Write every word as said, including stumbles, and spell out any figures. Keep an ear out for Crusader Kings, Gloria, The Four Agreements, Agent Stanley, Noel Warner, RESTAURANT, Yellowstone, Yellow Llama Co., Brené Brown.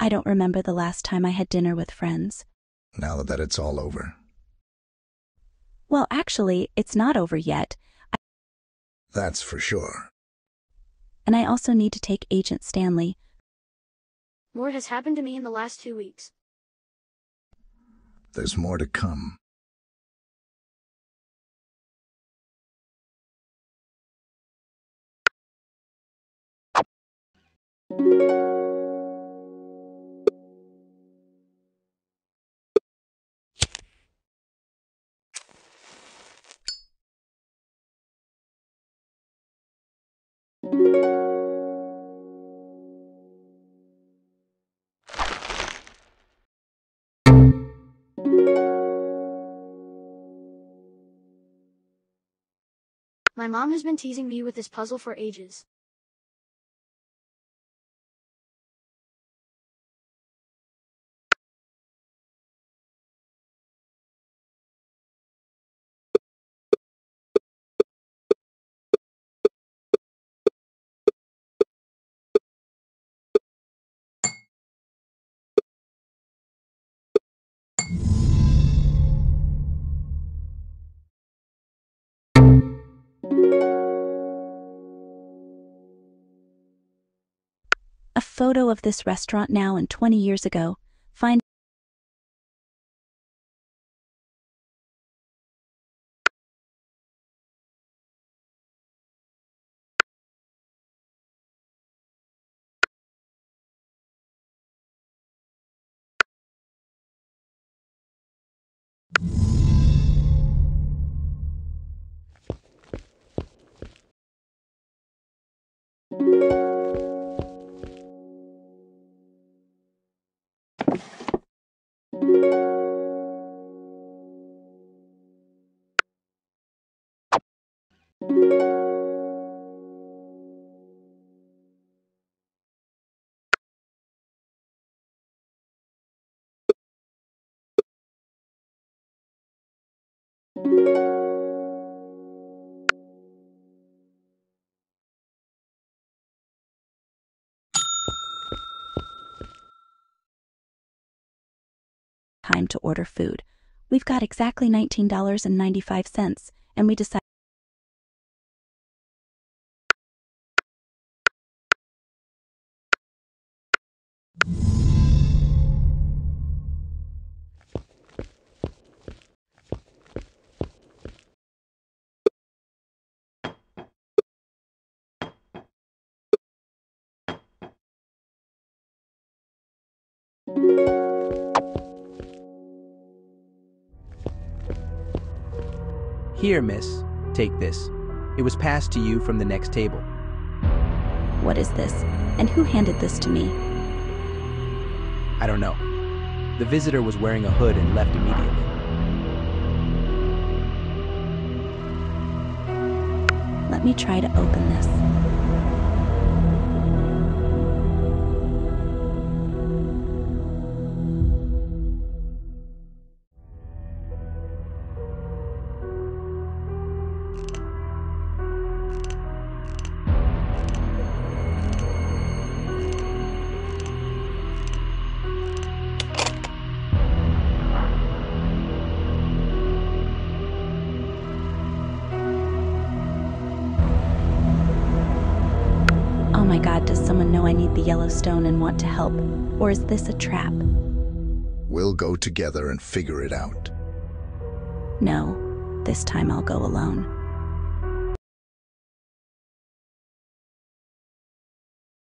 I don't remember the last time I had dinner with friends. Now that it's all over. Well, actually, it's not over yet. I That's for sure. And I also need to take Agent Stanley. More has happened to me in the last two weeks. There's more to come. My mom has been teasing me with this puzzle for ages. A photo of this restaurant now and twenty years ago. Find time to order food. We've got exactly nineteen dollars and ninety-five cents, and we decide Here, miss. Take this. It was passed to you from the next table. What is this? And who handed this to me? I don't know. The visitor was wearing a hood and left immediately. Let me try to open this. Oh my God, does someone know I need the Yellowstone and want to help? Or is this a trap? We'll go together and figure it out. No, this time I'll go alone.